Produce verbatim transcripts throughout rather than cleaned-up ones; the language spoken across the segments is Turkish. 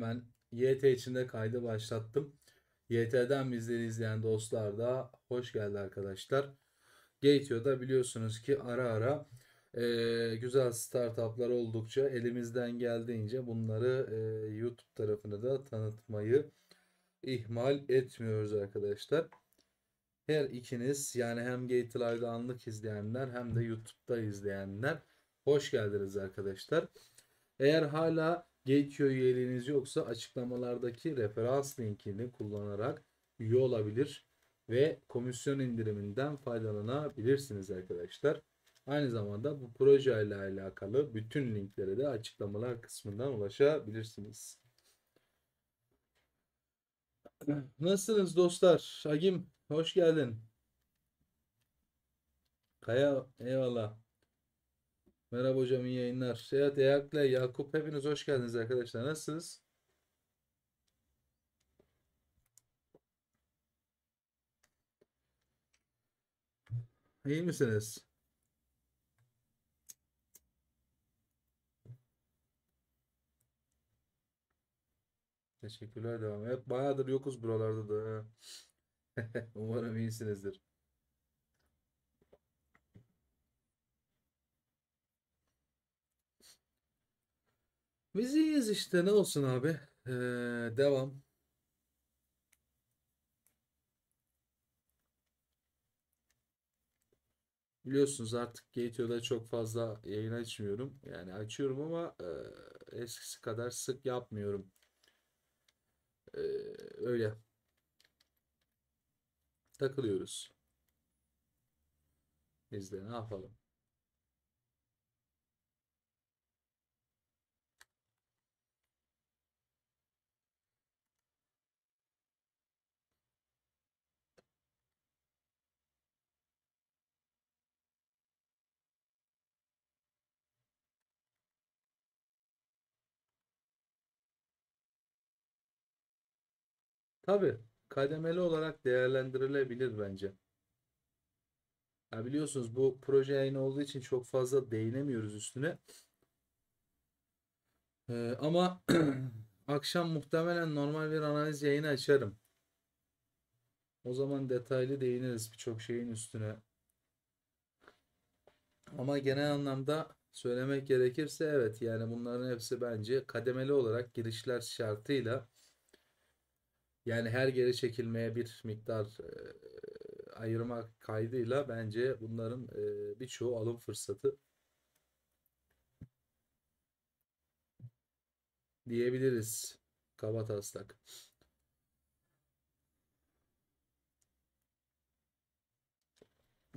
Ben Y T içinde kaydı başlattım. Y T'den bizleri izleyen dostlar da hoş geldi arkadaşlar. Gate nokta i o'da biliyorsunuz ki ara ara e, güzel startuplar oldukça elimizden geldiğince bunları e, YouTube tarafını da tanıtmayı ihmal etmiyoruz arkadaşlar. Her ikiniz, yani hem Gate nokta i o'da anlık izleyenler hem de YouTube'da izleyenler, hoş geldiniz arkadaşlar. Eğer hala Gate nokta i o üyeliğiniz yoksa açıklamalardaki referans linkini kullanarak üye olabilir ve komisyon indiriminden faydalanabilirsiniz arkadaşlar. Aynı zamanda bu proje ile alakalı bütün linklere de açıklamalar kısmından ulaşabilirsiniz. Nasılsınız dostlar? Agim hoş geldin. Kaya eyvallah. Merhaba hocam, iyi yayınlar. Seyahat, Eyak'la Yakup, hepiniz hoş geldiniz arkadaşlar. Nasılsınız? İyi misiniz? Teşekkürler, devam. Hep bayağıdır yokuz buralarda da. Umarım iyisinizdir. Biz iyiyiz işte, ne olsun abi. Ee, devam. Biliyorsunuz artık Gate nokta i o'da çok fazla yayın açmıyorum. Yani açıyorum ama e, eskisi kadar sık yapmıyorum. Ee, öyle. Takılıyoruz. Biz de ne yapalım. Tabii kademeli olarak değerlendirilebilir bence. Ya biliyorsunuz bu proje yayını olduğu için çok fazla değinemiyoruz üstüne. Ee, ama akşam muhtemelen normal bir analiz yayını açarım. O zaman detaylı değiniriz birçok şeyin üstüne. Ama genel anlamda söylemek gerekirse evet, yani bunların hepsi bence kademeli olarak girişler şartıyla, yani her geri çekilmeye bir miktar e, ayırmak kaydıyla bence bunların e, birçoğu alım fırsatı diyebiliriz kabataslak.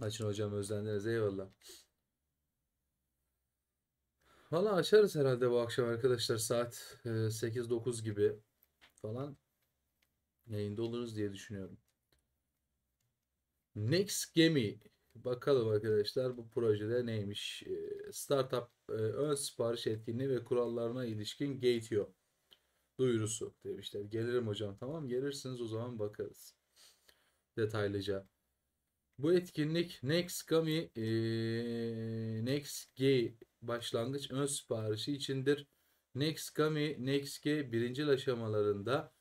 Açın hocam, özlendiniz, eyvallah. Valla açarız herhalde bu akşam arkadaşlar, saat e, sekiz dokuz gibi falan. Yayında oluruz diye düşünüyorum. Next Gemi. Bakalım arkadaşlar bu projede neymiş? Startup ön sipariş etkinliği ve kurallarına ilişkin Gate nokta i o duyurusu demişler. Gelirim hocam. Tamam, gelirsiniz, o zaman bakarız detaylıca. Bu etkinlik Next Gemi e, N E X G başlangıç ön siparişi içindir. Next Gemi N E X G birinci aşamalarında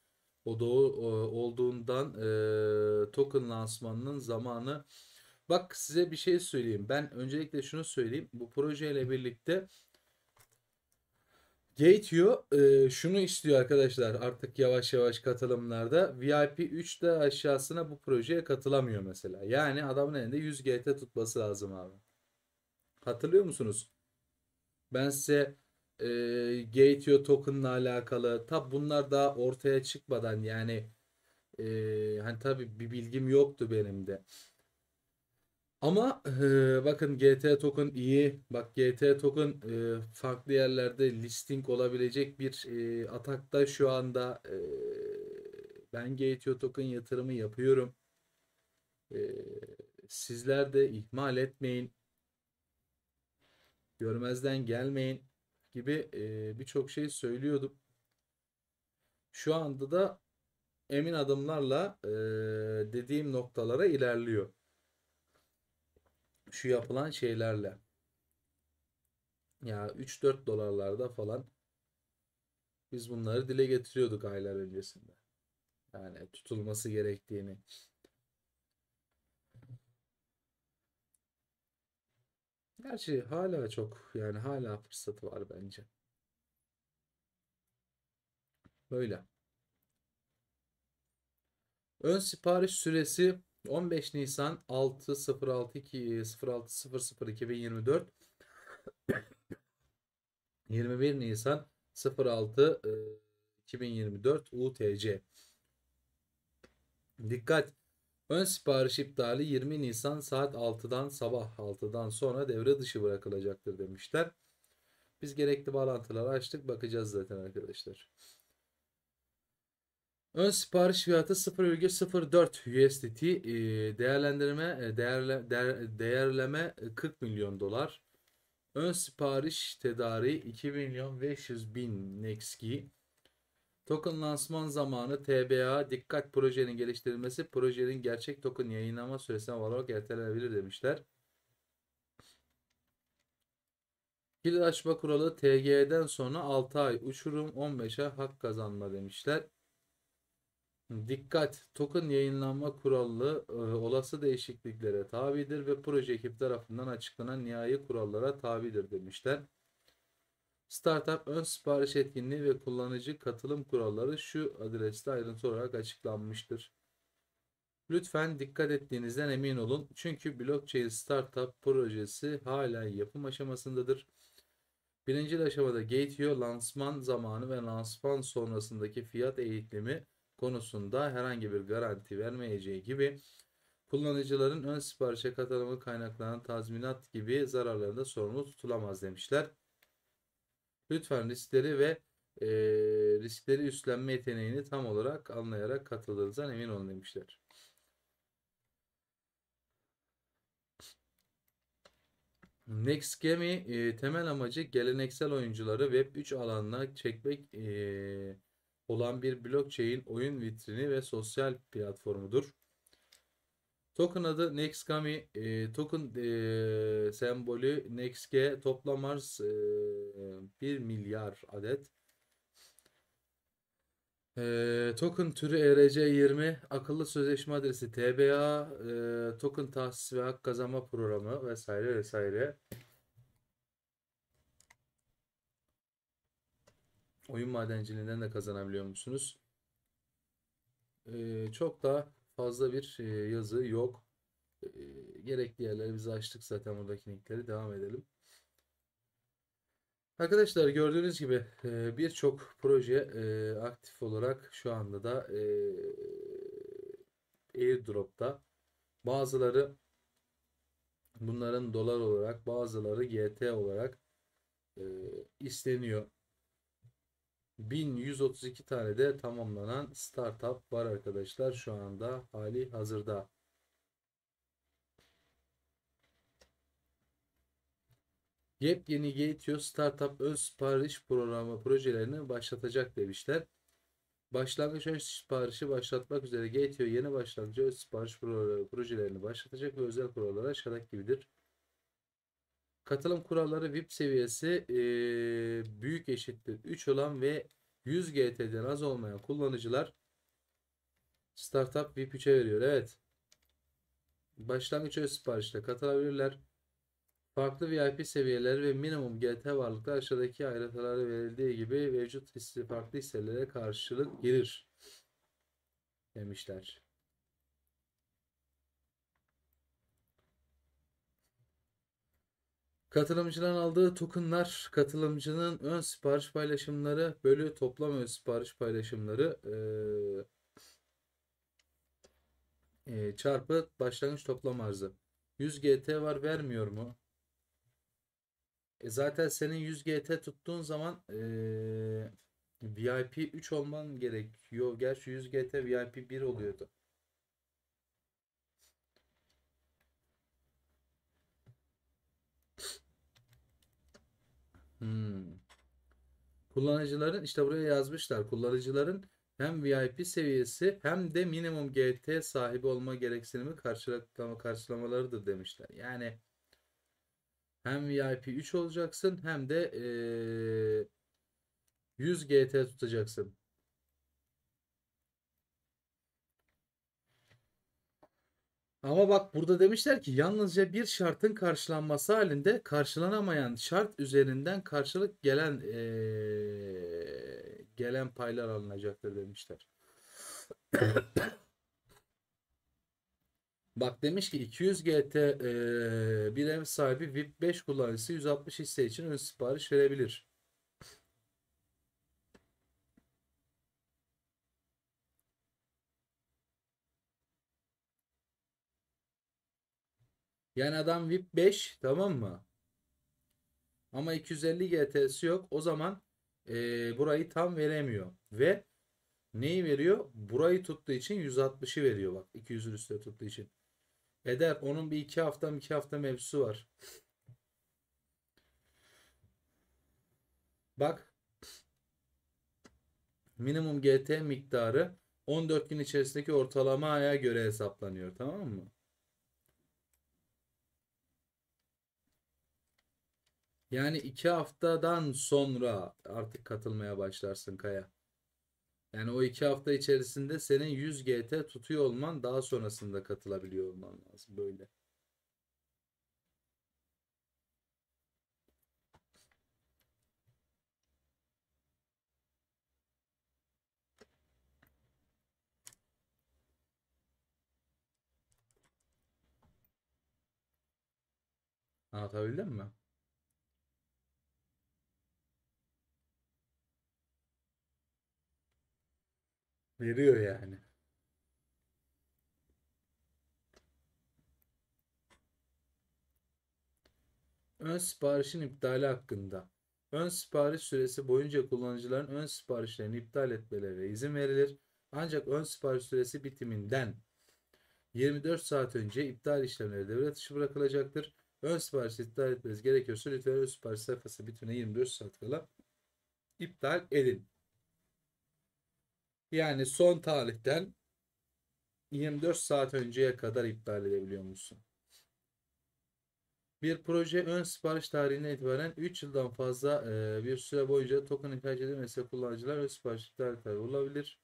O doğu olduğundan e, token lansmanının zamanı. Bak size bir şey söyleyeyim. Ben öncelikle şunu söyleyeyim. Bu projeyle birlikte Gate nokta i o e, şunu istiyor arkadaşlar. Artık yavaş yavaş katılımlarda V I P üçte aşağısına bu projeye katılamıyor mesela. Yani adamın elinde yüz G T tutması lazım abi. Hatırlıyor musunuz? Ben size E, Gate nokta i o token'la alakalı, tabi bunlar daha ortaya çıkmadan, yani e, hani tabi bir bilgim yoktu benim de, ama e, bakın G T token iyi, bak G T token e, farklı yerlerde listing olabilecek bir e, atakta şu anda. E, ben Gate nokta i o token yatırımı yapıyorum, e, sizler de ihmal etmeyin, görmezden gelmeyin gibi e, birçok şey söylüyordum. Şu anda da emin adımlarla e, dediğim noktalara ilerliyor. Şu yapılan şeylerle. Ya üç dört dolarlarda falan Biz bunları dile getiriyorduk aylar öncesinde. Yani tutulması gerektiğini. Gerçi hala çok, yani hala fırsatı var bence. Böyle. Ön sipariş süresi on beş Nisan altı sıfır altı iki bin yirmi dört, yirmi bir Nisan altı iki bin yirmi dört U T C. Dikkat! Ön sipariş iptali yirmi Nisan saat altıdan sabah altıdan sonra devre dışı bırakılacaktır demişler. Biz gerekli bağlantıları açtık, bakacağız zaten arkadaşlar. Ön sipariş fiyatı sıfır virgül sıfır dört U S D T, değerlendirme değerle, değer, değerleme kırk milyon dolar. Ön sipariş tedariği iki milyon beş yüz bin N E X G. Token lansman zamanı T B A. Dikkat, projenin geliştirilmesi, projenin gerçek token yayınlama süresine olarak ertelenebilir demişler. Kilit açma kuralı T G'den sonra altı ay uçurum, on beşe hak kazanma demişler. Dikkat, token yayınlanma kuralı e, olası değişikliklere tabidir ve proje ekip tarafından açıklanan nihai kurallara tabidir demişler. Startup ön sipariş etkinliği ve kullanıcı katılım kuralları şu adreste ayrıntı olarak açıklanmıştır. Lütfen dikkat ettiğinizden emin olun, çünkü blockchain startup projesi hala yapım aşamasındadır. Birinci aşamada Gate nokta i o lansman zamanı ve lansman sonrasındaki fiyat eğitlimi konusunda herhangi bir garanti vermeyeceği gibi kullanıcıların ön siparişe katılımı kaynaklarının tazminat gibi zararlarında sorumlu tutulamaz demişler. Lütfen riskleri ve e, riskleri üstlenme yeteneğini tam olarak anlayarak katıldığınızdan emin olun demişler. Next Gemi e, temel amacı geleneksel oyuncuları Web üç alanına çekmek e, olan bir blockchain oyun vitrini ve sosyal platformudur. Token adı Next Gemi, e, token e, sembolü N E X G, toplam arz e, bir milyar adet. E, token türü E R C yirmi, akıllı sözleşme adresi T B A, e, token tahsis ve hak kazanma programı vesaire vesaire. Oyun madenciliğinden de kazanabiliyor musunuz? Ee, çok da fazla bir e, yazı yok. E, gerekli yerleri biz açtık zaten, buradaki linkleri. Devam edelim. Arkadaşlar, gördüğünüz gibi e, birçok proje e, aktif olarak şu anda da e, airdrop'ta. Bazıları bunların dolar olarak, bazıları G T olarak e, isteniyor. bin yüz otuz iki tane de tamamlanan startup var arkadaşlar şu anda hali hazırda. Yepyeni Gate nokta i o startup ön sipariş programı projelerini başlatacak demişler. Başlangıç ön siparişi başlatmak üzere Gate nokta i o yeni başlangıç ön sipariş projelerini başlatacak ve özel kurallar aşağıdaki gibidir. Katılım kuralları V I P seviyesi e, büyük eşittir üç olan ve yüz G T'den az olmayan kullanıcılar startup V I P üç'e veriyor. Evet. Başlangıç öz siparişle katılabilirler. Farklı V I P seviyeleri ve minimum G T varlıklar aşağıdaki ayrıntılara verildiği gibi mevcut hisse, farklı hisselere karşılık gelir demişler. Katılımcıların aldığı tokenlar, katılımcının ön sipariş paylaşımları bölü toplam ön sipariş paylaşımları e, e, çarpı başlangıç toplam arzı. yüz G T var, vermiyor mu? E zaten senin yüz G T tuttuğun zaman e, V I P üç olman gerekiyor. Gerçi yüz G T V I P bir oluyordu. Hmm. Kullanıcıların, işte buraya yazmışlar, kullanıcıların hem V I P seviyesi hem de minimum G T sahibi olma gereksinimi karşılama, karşılamalarıdır demişler. Yani hem V I P üç olacaksın hem de yüz G T tutacaksın. Ama bak burada demişler ki yalnızca bir şartın karşılanması halinde karşılanamayan şart üzerinden karşılık gelen ee, gelen paylar alınacaktır demişler. Bak demiş ki iki yüz G T ee, bir ev sahibi V I P beş kullanıcısı yüz altmış hisse için ön sipariş verebilir. Yani adam V I P beş, tamam mı? Ama iki yüz elli G T'si yok. O zaman e, burayı tam veremiyor. Ve neyi veriyor? Burayı tuttuğu için yüz altmışı veriyor. Bak iki yüzün üstüne tuttuğu için. Eder. Onun bir iki hafta iki hafta mevzusu var. Bak. Minimum G T miktarı on dört gün içerisindeki ortalamaya göre hesaplanıyor. Tamam mı? Yani iki haftadan sonra artık katılmaya başlarsın Kaya. Yani o iki hafta içerisinde senin yüz G T tutuyor olman, daha sonrasında katılabiliyor olman lazım. Böyle. Anlatabildim mi? Veriyor yani. Ön siparişin iptali hakkında. Ön sipariş süresi boyunca kullanıcıların ön siparişlerini iptal etmelerine izin verilir. Ancak ön sipariş süresi bitiminden yirmi dört saat önce iptal işlemleri devre dışı bırakılacaktır. Ön siparişi iptal etmeniz gerekiyorsa lütfen ön sipariş sayfası bitimine yirmi dört saat kala iptal edin. Yani son tarihten yirmi dört saat önceye kadar iptal edebiliyor musun? Bir proje ön sipariş tarihine itibaren üç yıldan fazla bir süre boyunca token ihraç edilmese kullanıcılar ön sipariş tarihleri olabilir.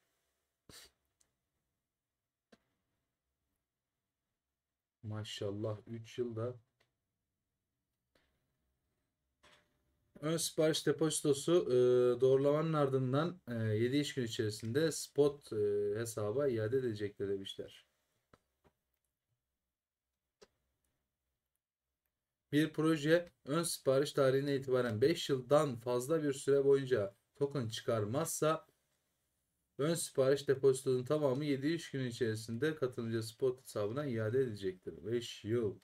Maşallah üç yılda. Ön sipariş depozitosu e, doğrulamanın ardından e, yedi iş gün içerisinde spot e, hesaba iade edilecektir demişler. Bir proje ön sipariş tarihine itibaren beş yıldan fazla bir süre boyunca token çıkarmazsa ön sipariş depozitosunun tamamı yedi iş gün içerisinde katılımcı spot hesabına iade edilecektir. beş yıl.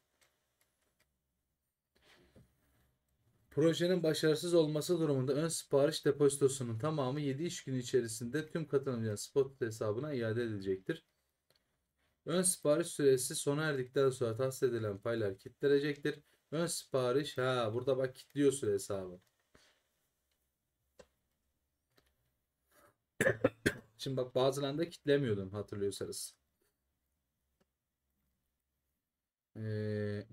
Projenin başarısız olması durumunda ön sipariş depozitosunun tamamı yedi iş günü içerisinde tüm katılımcıların spot hesabına iade edilecektir. Ön sipariş süresi sona erdikten sonra tahsis edilen paylar kilitlenecektir. Ön sipariş, ha burada bak kilitliyor süre hesabı. Şimdi bak bazılarında kilitlemiyordum hatırlıyorsanız. Eee...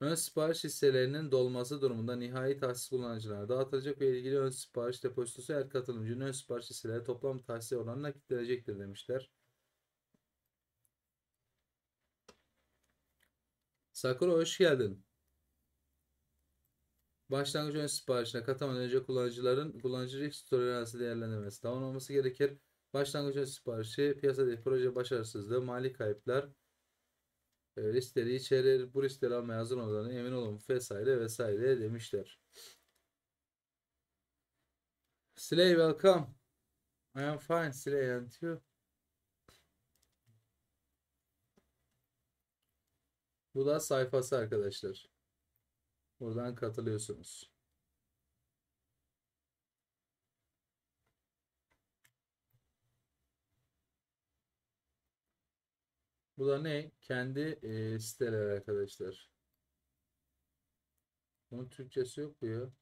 Ön sipariş hisselerinin dolması durumunda nihai tahsis kullanıcılara dağıtılacak ve ilgili ön sipariş depozitosu her katılımcının ön sipariş hisseleri toplam tahsis oranına kilitlenecektir demişler. Sakura hoş geldin. Başlangıç ön siparişine katılmadan önce kullanıcıların kullanıcı risk toleransı değerlendirmesi tamamlanması gerekir. Başlangıç ön siparişi piyasadaki proje başarısızlığı, mali kayıplar riskleri içerir, bu riskleri almaya hazır olmalarına emin olun vesaire vesaire demişler. Slay welcome. I am fine Slay and you. Bu da sayfası arkadaşlar. Buradan katılıyorsunuz. Bu da ne? Kendi e, siteler arkadaşlar. Bunun Türkçesi yok diyor.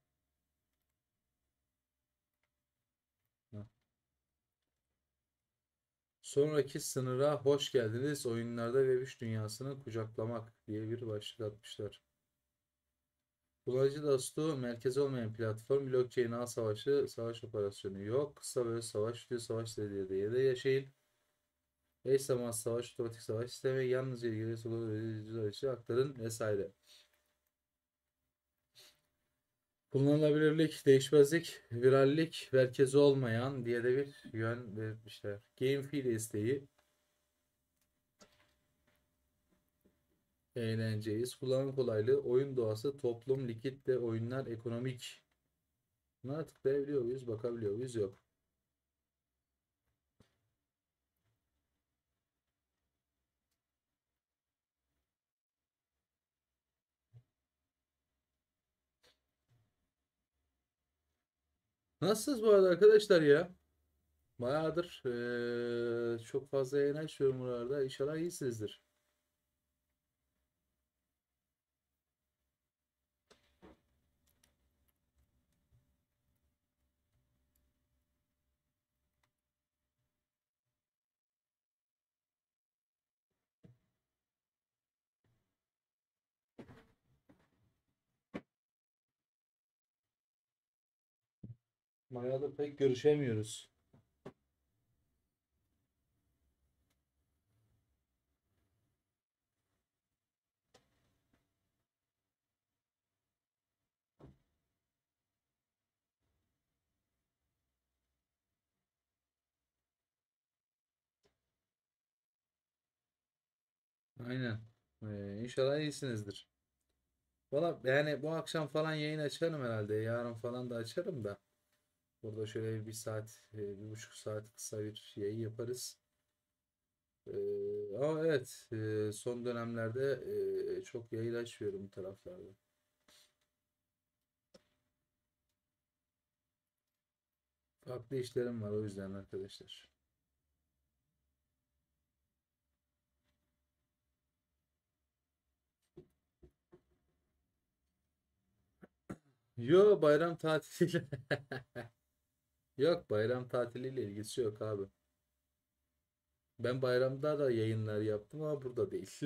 Sonraki sınıra hoş geldiniz. Oyunlarda ve web üç dünyasını kucaklamak diye bir başlık atmışlar. Kullanıcı dostu, merkezi olmayan platform, blockchain ağ savaşı, savaş operasyonu yok. Kısa böyle savaş, diyor savaş seviyede ya da yaşayın. Eş zaman savaş, otomatik savaş sistemi, yalnızca ilgili solu aktarın vesaire. Kullanılabilirlik, değişmezlik, virallik, merkezi olmayan diye de bir yön vermişler. Gamefi desteği. Eğlenceyiz. Kullanım kolaylığı, oyun doğası, toplum, likitle oyunlar, ekonomik. Bunlara tıklayabiliyor muyuz? Bakabiliyor muyuz? Yok. Nasılsınız bu arada arkadaşlar ya? Bayağıdır ee, çok fazla yayın açıyorum buralarda. İnşallah iyisinizdir. Bayağıdır pek görüşemiyoruz. Aynen. Ee, inşallah iyisinizdir. Valla yani bu akşam falan yayın açarım herhalde. Yarın falan da açarım da. Burada şöyle bir saat, bir buçuk saat kısa bir yayın yaparız. Ee, ama evet, son dönemlerde çok yayın açıyorum bu taraflarda. Farklı işlerim var o yüzden arkadaşlar. Yo, bayram tatiliyle. Yok, bayram tatiliyle ilgisi yok abi. Ben bayramda da yayınlar yaptım ama burada değil.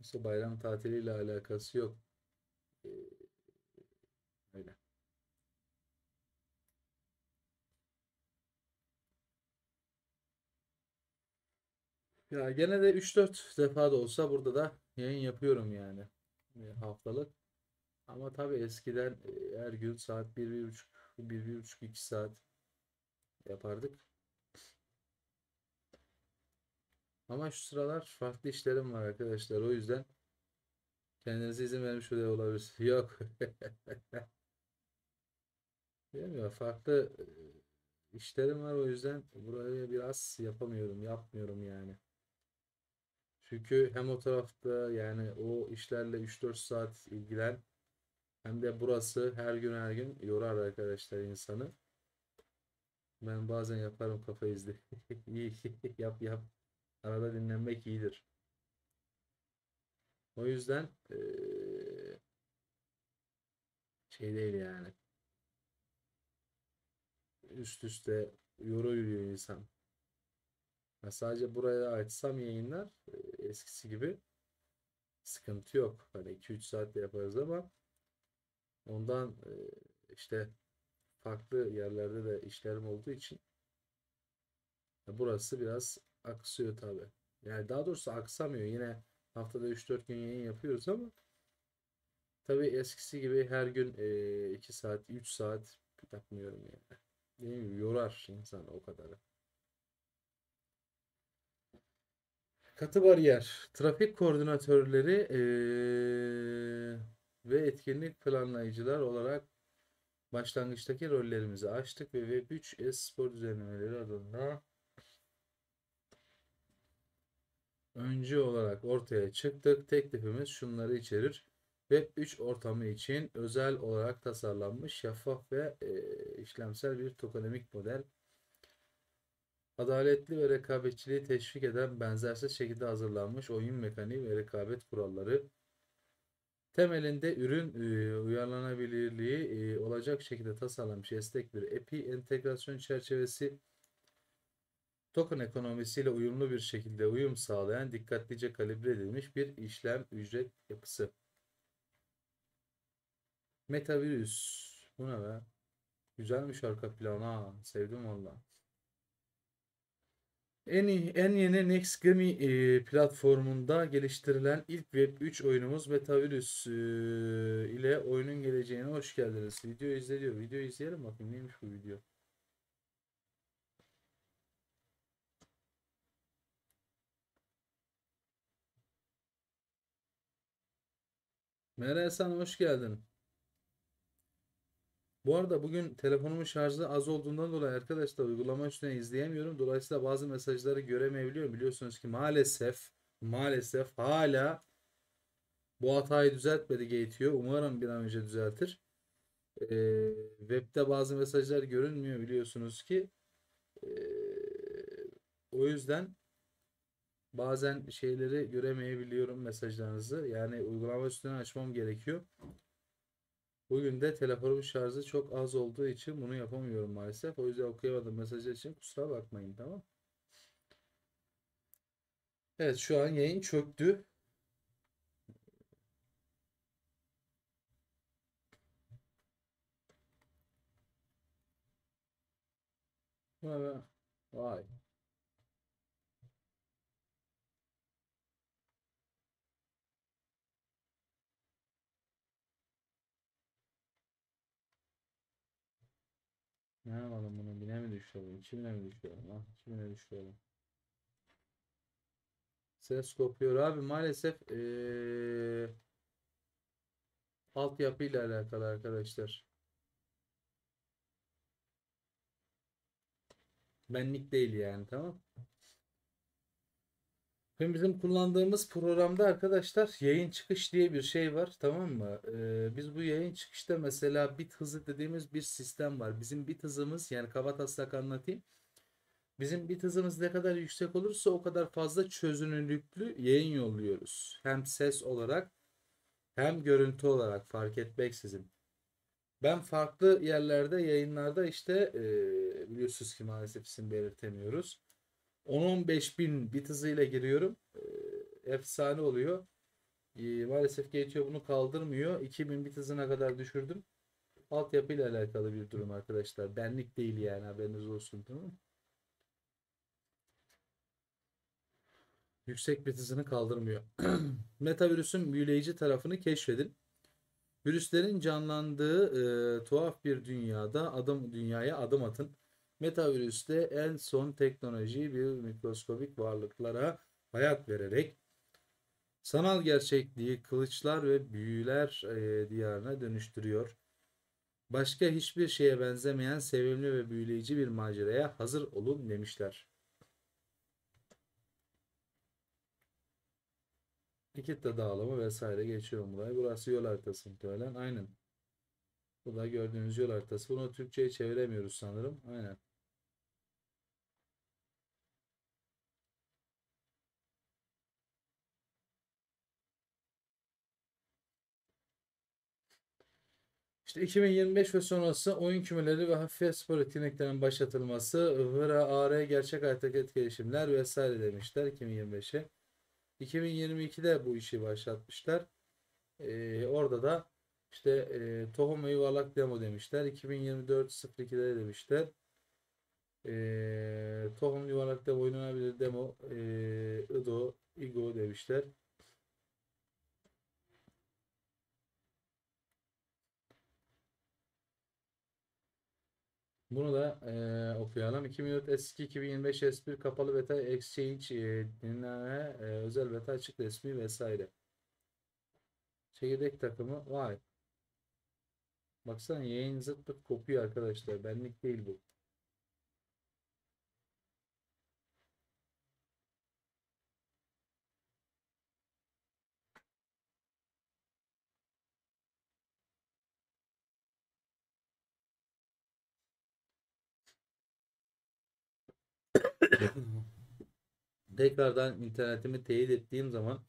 İşte bayram tatiliyle alakası yok. Ee, öyle. Ya gene de üç dört defa da olsa burada da yayın yapıyorum yani. Haftalık. Ama tabii eskiden her gün saat bir bir buçuk iki saat yapardık. Ama şu sıralar farklı işlerim var arkadaşlar. O yüzden kendinize izin vermiş olabilir. Yok. Bilmiyorum, farklı işlerim var, o yüzden buraya biraz yapamıyorum. Yapmıyorum yani. Çünkü hem o tarafta yani o işlerle üç dört saat ilgilen, hem de burası her gün her gün yorar arkadaşlar insanı. Ben bazen yaparım kafa izli. Yap yap. Arada dinlenmek iyidir. O yüzden ee, şey değil yani. Üst üste yoruluyor insan. Ya sadece buraya açsam yayınlar eskisi gibi sıkıntı yok. Hani iki üç saatte yaparız ama ondan işte farklı yerlerde de işlerim olduğu için burası biraz aksıyor tabi. Yani daha doğrusu aksamıyor. Yine haftada üç dört gün yayın yapıyoruz ama tabi eskisi gibi her gün iki saat üç saat yapmıyorum yani. Dediğim gibi yorar insan o kadarı. Katı bariyer, trafik koordinatörleri ee, ve etkinlik planlayıcılar olarak başlangıçtaki rollerimizi açtık ve Web üç e-spor düzenlemeleri adında öncü olarak ortaya çıktık. Teklifimiz şunları içerir. Web üç ortamı için özel olarak tasarlanmış, şeffaf ve ee, işlemsel bir tokenomik model. Adaletli ve rekabetçiliği teşvik eden benzersiz şekilde hazırlanmış oyun mekaniği ve rekabet kuralları. Temelinde ürün uyarlanabilirliği olacak şekilde tasarlanmış esnek bir A P I entegrasyon çerçevesi. token ekonomisiyle uyumlu bir şekilde uyum sağlayan dikkatlice kalibre edilmiş bir işlem ücret yapısı. Metavirüs. Bu ne be? Güzelmiş arka plan ha. Sevdim valla. En, en yeni Next Gemi e, platformunda geliştirilen ilk Web üç oyunumuz Metavirüs e, ile oyunun geleceğine hoş geldiniz. Video izleniyor. Video izleyelim bakayım neymiş bu video. Merhaba sen hoş geldin. Bu arada bugün telefonumun şarjı az olduğundan dolayı arkadaşlar uygulama üstüne izleyemiyorum. Dolayısıyla bazı mesajları göremeyebiliyorum. Biliyorsunuz ki maalesef maalesef hala bu hatayı düzeltmedi Gate nokta i o. Umarım bir an önce düzeltir. Ee, web'de bazı mesajlar görünmüyor biliyorsunuz ki. Ee, o yüzden bazen şeyleri göremeyebiliyorum mesajlarınızı. Yani uygulama üstüne açmam gerekiyor. Bugün de telefonum şarjı çok az olduğu için bunu yapamıyorum maalesef. O yüzden okuyamadığım mesajlar için kusura bakmayın, tamam. Evet şu an yayın çöktü. Vay. Ne yapalım bunu? Bine mi düşürelim? iki bine mi düşürelim? Lan iki bine düşürelim. Ses kopuyor abi. Maalesef ee, altyapıyla alakalı arkadaşlar. Benlik değil yani, tamam. Şimdi bizim kullandığımız programda arkadaşlar yayın çıkış diye bir şey var, tamam mı? Ee, biz bu yayın çıkışta mesela bit hızı dediğimiz bir sistem var. Bizim bit hızımız, yani kabataslak anlatayım. Bizim bit hızımız ne kadar yüksek olursa o kadar fazla çözünürlüklü yayın yolluyoruz. Hem ses olarak hem görüntü olarak fark etmeksizin. Ben farklı yerlerde yayınlarda işte ee, biliyorsunuz ki maalesef isim belirtemiyoruz. on on beş bin bit hızıyla giriyorum. Efsane oluyor. E, maalesef Gate nokta i o bunu kaldırmıyor. iki bin bit hızına kadar düşürdüm. Altyapıyla alakalı bir durum arkadaşlar. Benlik değil yani, haberiniz olsun, tamam mı? Yüksek bit hızını kaldırmıyor. Metavirüsün büyüleyici tarafını keşfedin. Virüslerin canlandığı e, tuhaf bir dünyada adım dünyaya adım atın. Metavirüste en son teknolojiyi bir mikroskobik varlıklara hayat vererek sanal gerçekliği kılıçlar ve büyüler e, diyarına dönüştürüyor. Başka hiçbir şeye benzemeyen sevimli ve büyüleyici bir maceraya hazır olun demişler. Kitle dağılımı vesaire geçiyorum buraya. Burası yol haritası muhtemelen. Aynen. Bu da gördüğünüz yol haritası. Bunu Türkçe'ye çeviremiyoruz sanırım. Aynen. İşte iki bin yirmi beş ve sonrası oyun kümeleri ve hafif spor etkinliklerinin başlatılması, H R A, A R, gerçek hareket gelişimler vesaire demişler iki bin yirmi beş'e. iki bin yirmi iki'de bu işi başlatmışlar. Ee, orada da İşte e, tohum ve yuvarlak demo demişler. iki bin yirmi dört sıfır iki'de demişler. E, tohum yuvarlak demo oynanabilir demo e, Ido, Igo demişler. Bunu da e, okuyalım. iki bin dört S iki, iki bin yirmi beş S bir kapalı beta exchange e, dinleme, e, özel beta açık resmi vesaire. Çekirdek takımı vay. Baksana yayın zıt pıt kopuyor arkadaşlar. Benlik değil bu. Tekrardan internetimi teyit ettiğim zaman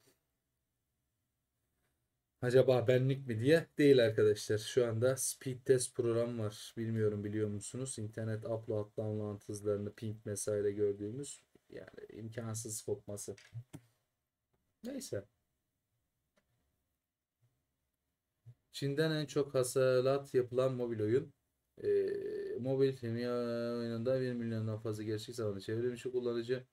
acaba benlik mi diye değil arkadaşlar. Şu anda speed test programı var. Bilmiyorum biliyor musunuz? İnternet upload download hızlarını ping vesaire gördüğümüz, yani imkansız kopması. Neyse. Çin'den en çok hasılat yapılan mobil oyun. Ee, mobil dünya oyununda bir milyondan fazla gerçek zamanlı çevrimçi kullanıcı.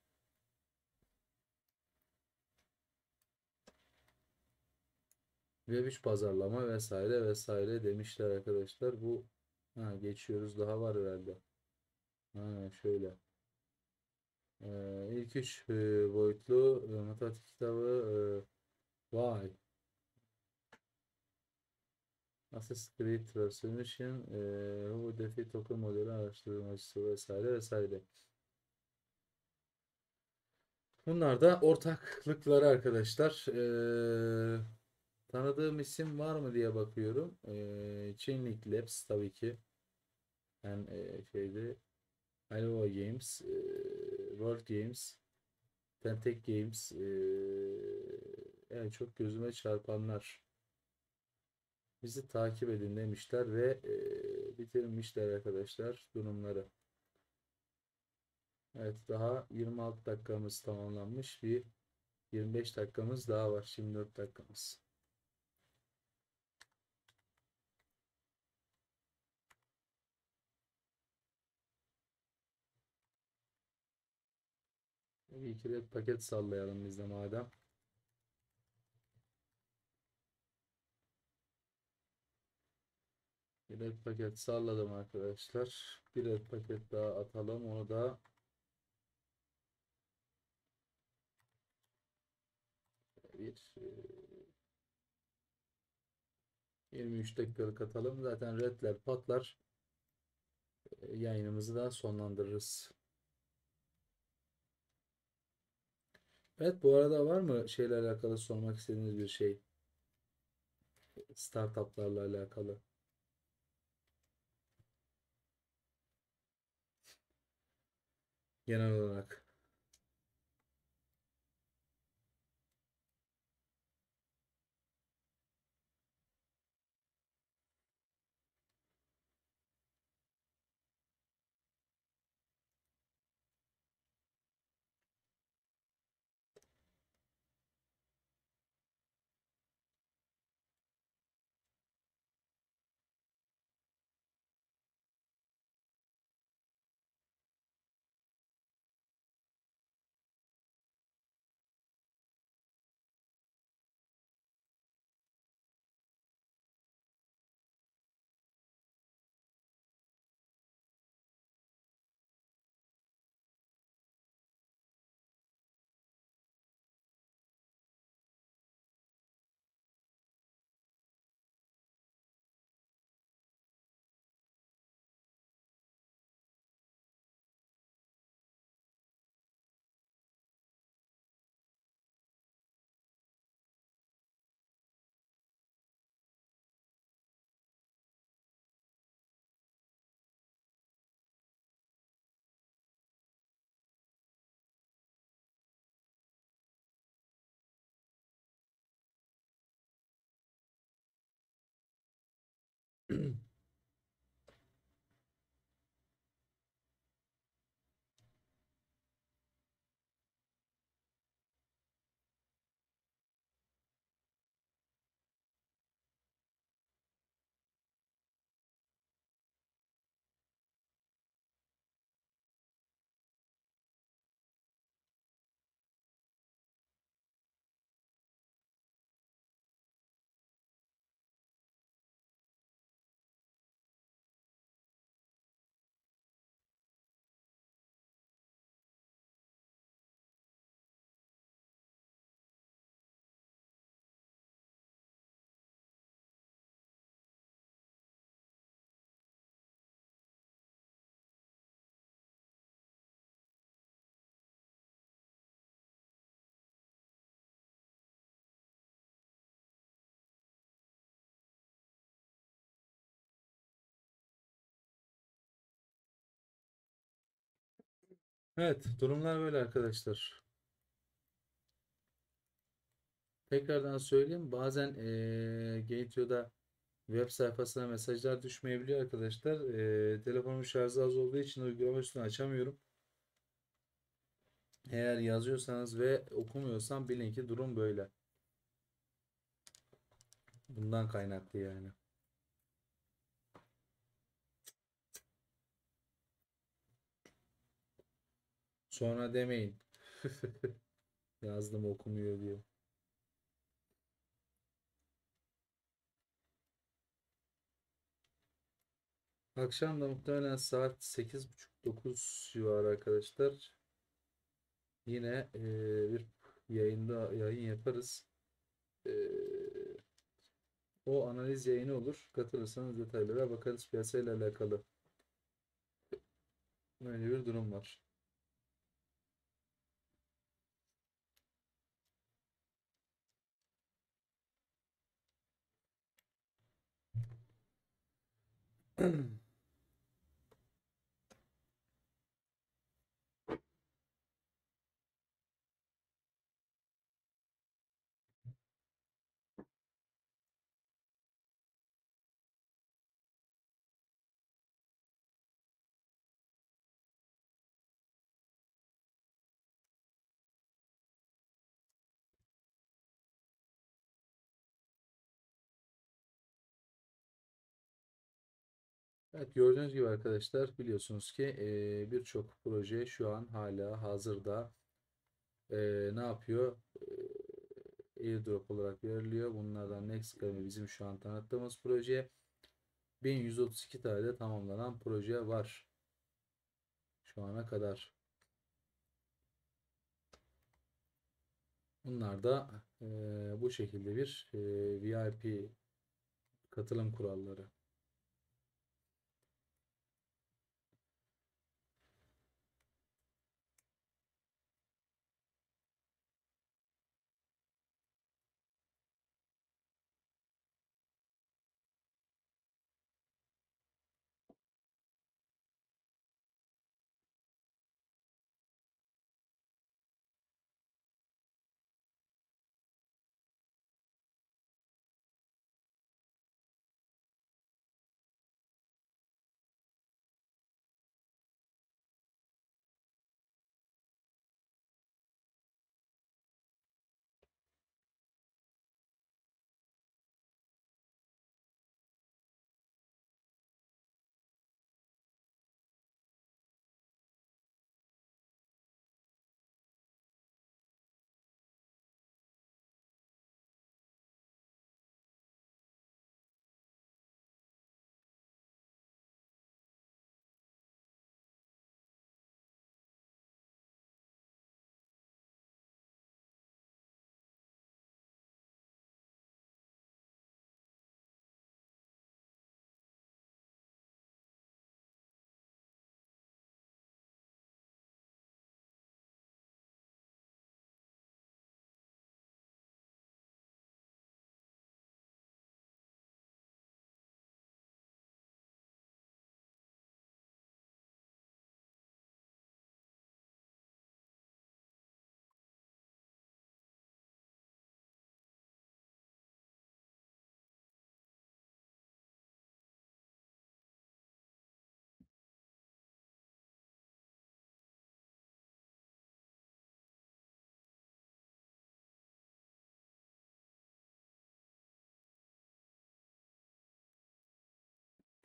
Web üç pazarlama vesaire vesaire demişler arkadaşlar. Bu ha, geçiyoruz, daha var herhalde. Ha, şöyle. Ee, ilk üç e, boyutlu e, matematik kitabı. E, vay. Assassin's Creed Transformation, e, bu defi token modeli araştırılması vesaire vesaire. Bunlar da ortaklıkları arkadaşlar. E, tanıdığım isim var mı diye bakıyorum. E, Chainlink Labs tabii ki. Yani e, şeyde Halo Games, e, World Games, Pentek Games. E, yani çok gözüme çarpanlar. Bizi takip edin demişler ve e, bitirmişler arkadaşlar durumları. Evet, daha yirmi altı dakikamız tamamlanmış, bir yirmi beş dakikamız daha var, şimdi dört dakikamız. Bir iki red paket sallayalım biz de madem. Bir paket salladım arkadaşlar. Bir paket daha atalım. Onu da bir yirmi üç dakikalık atalım. Zaten redler patlar. Yayınımızı da sonlandırırız. Evet, bu arada var mı şeyle alakalı sormak istediğiniz bir şey? Startuplarla alakalı. Genel olarak. Evet, durumlar böyle arkadaşlar. Tekrardan söyleyeyim, bazen e, Gate nokta i o'da web sayfasına mesajlar düşmeyebiliyor arkadaşlar. E, telefonum şarjı az olduğu için uygulama üstünü açamıyorum. Eğer yazıyorsanız ve okumuyorsam bilin ki durum böyle. Bundan kaynaklı yani. Sonra demeyin. Yazdım okumuyor diyor. Akşam da muhtemelen saat sekiz buçuk dokuz civarı arkadaşlar. Yine e, bir yayında yayın yaparız. E, o analiz yayını olur. Katılırsanız detaylara bakarız piyasayla alakalı. Böyle bir durum var. Evet, gördüğünüz gibi arkadaşlar biliyorsunuz ki e, birçok proje şu an hala hazırda e, ne yapıyor? E, airdrop olarak veriliyor. Bunlardan Next Gemi bizim şu an tanıttığımız proje. bin yüz otuz iki tane de tamamlanan proje var şu ana kadar. Bunlar da e, bu şekilde bir e, V I P katılım kuralları.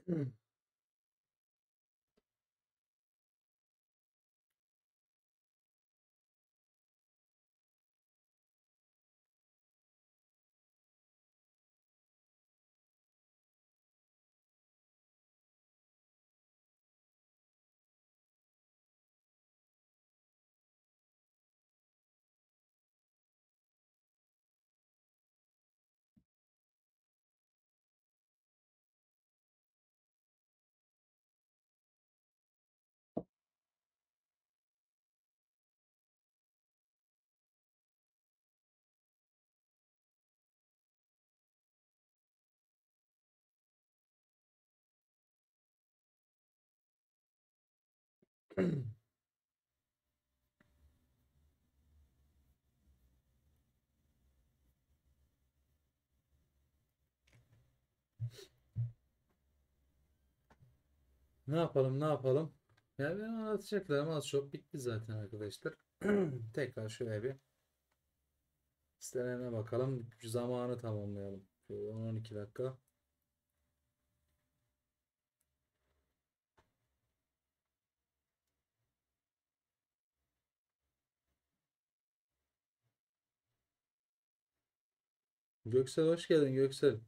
Hmm. Ne yapalım ne yapalım. Ya ben anlatacaklarım az çok bitti zaten arkadaşlar. Tekrar şöyle bir istenene bakalım. Zamanı tamamlayalım. on on iki dakika. Göksel hoş geldin Göksel.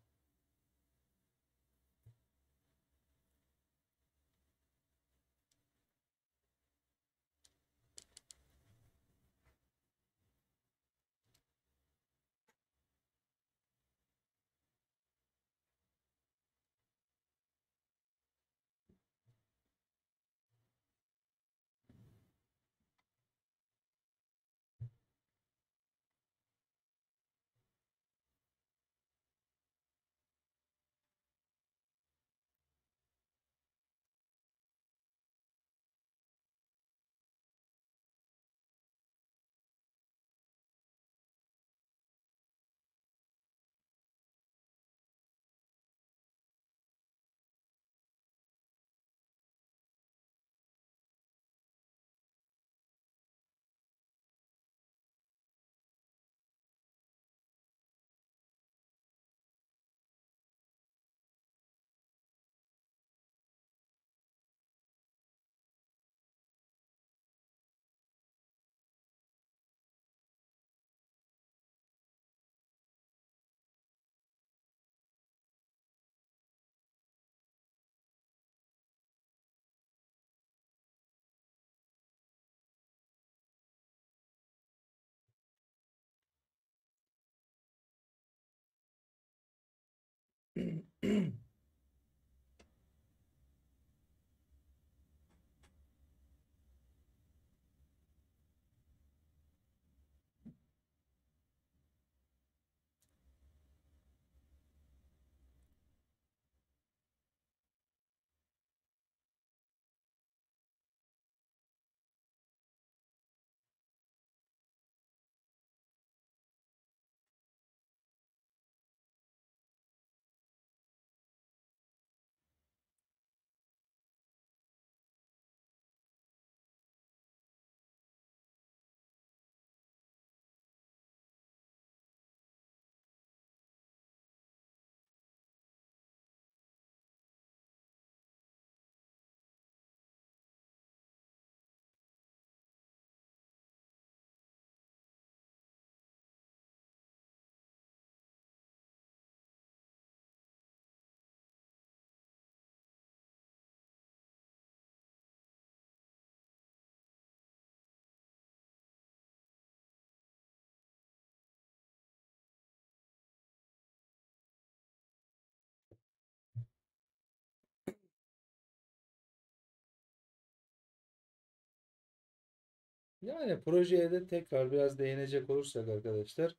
Yani projeye de tekrar biraz değinecek olursak arkadaşlar,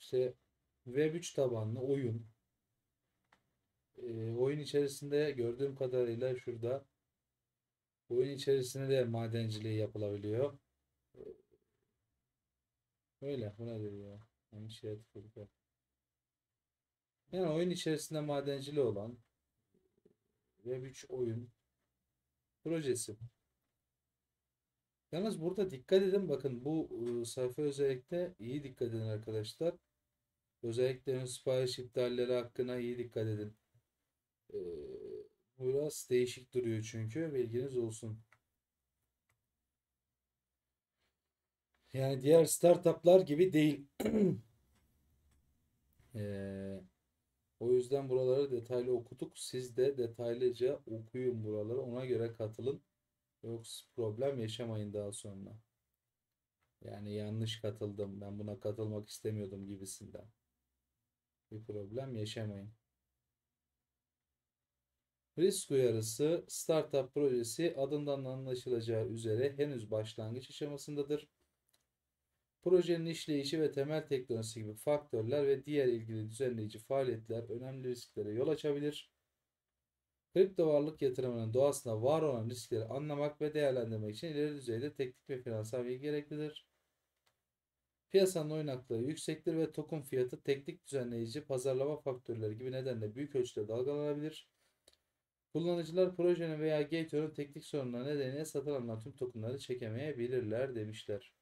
işte Web üç tabanlı oyun, e, oyun içerisinde gördüğüm kadarıyla şurada oyun içerisinde de madenciliği yapılabiliyor. Öyle buna diyor. Yani oyun içerisinde madenciliği olan Web üç oyun projesi. Yalnız burada dikkat edin, bakın bu sayfa özellikle iyi dikkat edin arkadaşlar. Özellikle ön sipariş iptalleri hakkına iyi dikkat edin. Ee, biraz değişik duruyor çünkü, bilginiz olsun. Yani diğer startuplar gibi değil. ee, o yüzden buraları detaylı okuduk. Siz de detaylıca okuyun buraları, ona göre katılın. Yoksa problem yaşamayın daha sonra. Yani yanlış katıldım, ben buna katılmak istemiyordum gibisinden. Bir problem yaşamayın. Risk uyarısı, startup projesi adından anlaşılacağı üzere henüz başlangıç aşamasındadır. Projenin işleyişi ve temel teknolojisi gibi faktörler ve diğer ilgili düzenleyici faaliyetler önemli risklere yol açabilir. Kripto varlık yatırımının doğasında var olan riskleri anlamak ve değerlendirmek için ileri düzeyde teknik ve finansal bilgi gereklidir. Piyasanın oynaklığı yüksektir ve token fiyatı teknik düzenleyici, pazarlama faktörleri gibi nedenle büyük ölçüde dalgalanabilir. Kullanıcılar projenin veya G T O'nun teknik sorunları nedeniyle satılan tüm tokenları çekemeyebilirler demişler.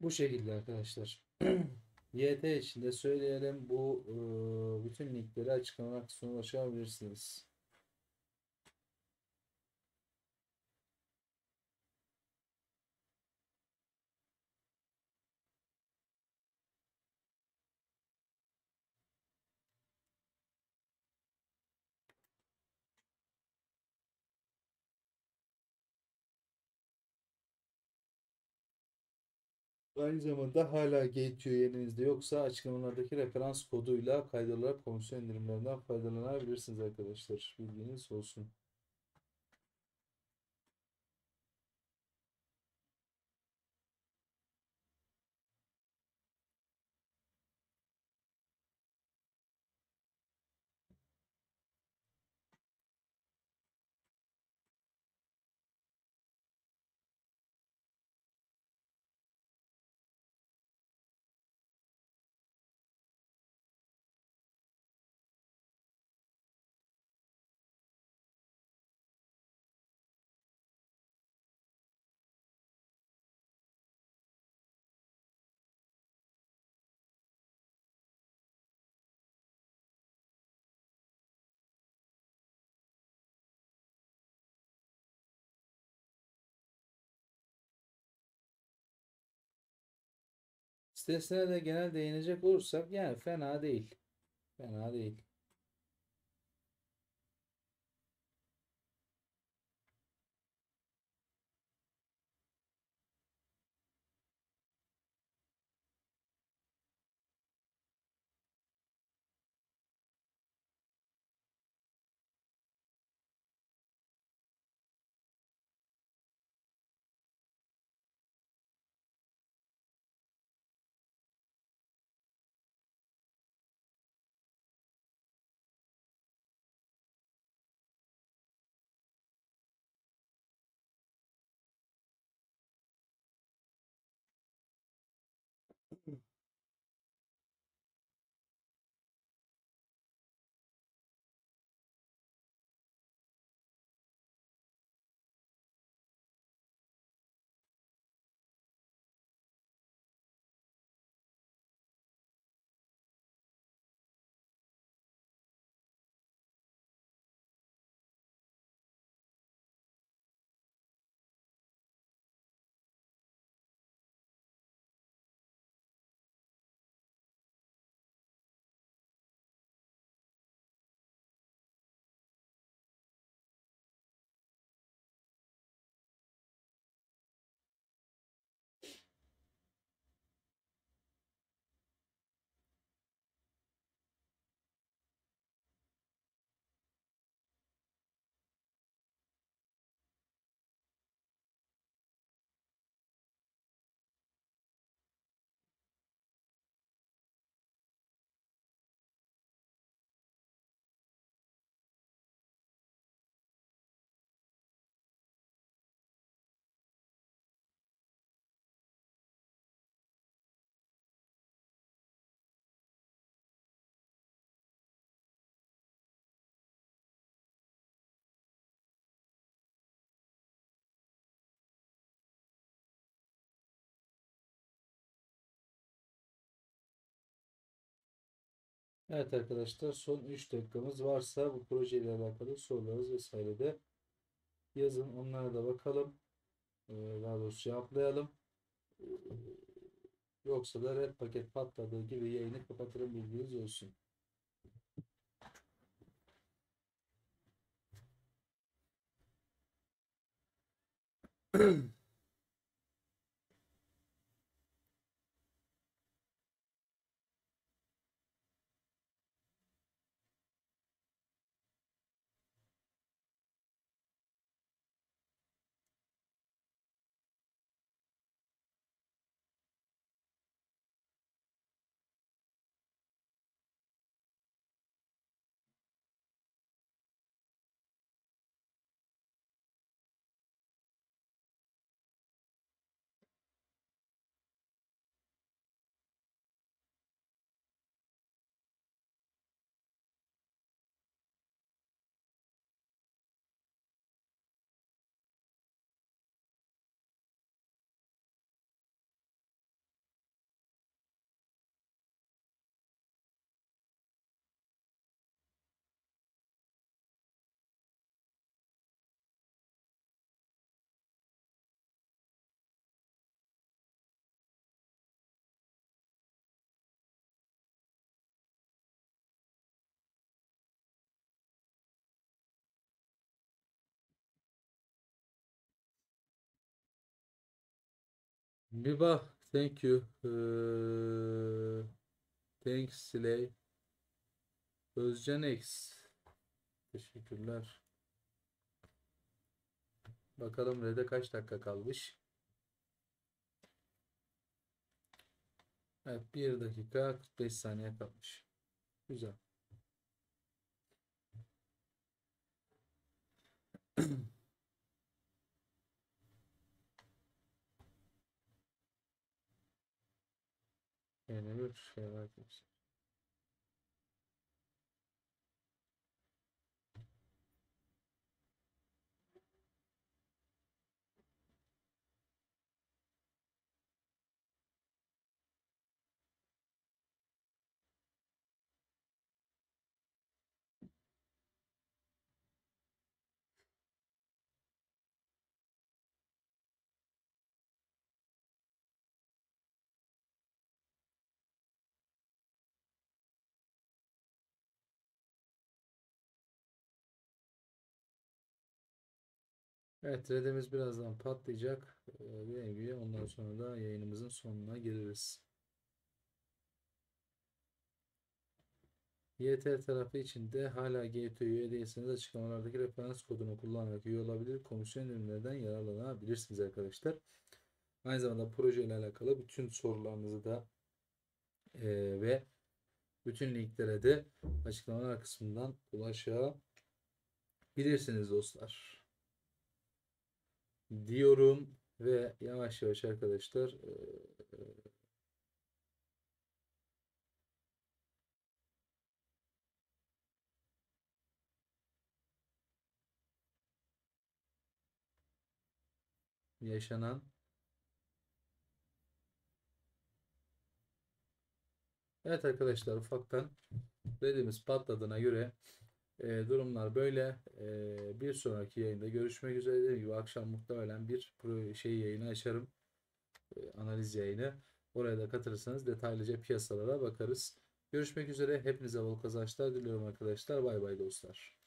Bu şekilde arkadaşlar. Y T içinde söyleyelim, bu e, bütün linkleri açıklama kısmına ulaşabilirsiniz. Aynı zamanda hala Gate nokta i o yerinizde yoksa açıklamalardaki referans koduyla kaydolarak komisyon indirimlerinden faydalanabilirsiniz arkadaşlar. Bilginiz olsun. Sitesine de genel değinecek olursak yani fena değil. Fena değil. Evet arkadaşlar, son üç dakikamız varsa bu projeyle alakalı sorularınız vesaire de yazın, onlara da bakalım. Ee, daha doğrusu cevaplayalım. Ee, yoksa da red paket patladığı gibi yayını kapatırım, bilginiz olsun. Biba, thank you. Uh, thanks Slay. Özcan X. Teşekkürler. Bakalım red'e kaç dakika kalmış? Evet, bir dakika kırk beş saniye kalmış. Güzel. Yeni bir şey var arkadaşlar. Evet, redimiz birazdan patlayacak. Dediğim gibi ondan sonra da yayınımızın sonuna geliriz. Y T tarafı içinde hala G T O'ya üye değilseniz açıklamalardaki referans kodunu kullanarak üye olabilir. Komisyon indirimlerinden yararlanabilirsiniz arkadaşlar. Aynı zamanda proje ile alakalı bütün sorularınızı da e, ve bütün linklere de açıklamalar kısmından ulaşabilirsiniz dostlar. Diyorum ve yavaş yavaş arkadaşlar yaşanan evet arkadaşlar ufaktan dediğimiz patladığına göre E, durumlar böyle. E, bir sonraki yayında görüşmek üzere. Dediğim gibi akşam muhtemelen bir şey yayını açarım. E, analiz yayını. Oraya da katılırsanız detaylıca piyasalara bakarız. Görüşmek üzere. Hepinize bol kazançlar diliyorum arkadaşlar. Bay bay dostlar.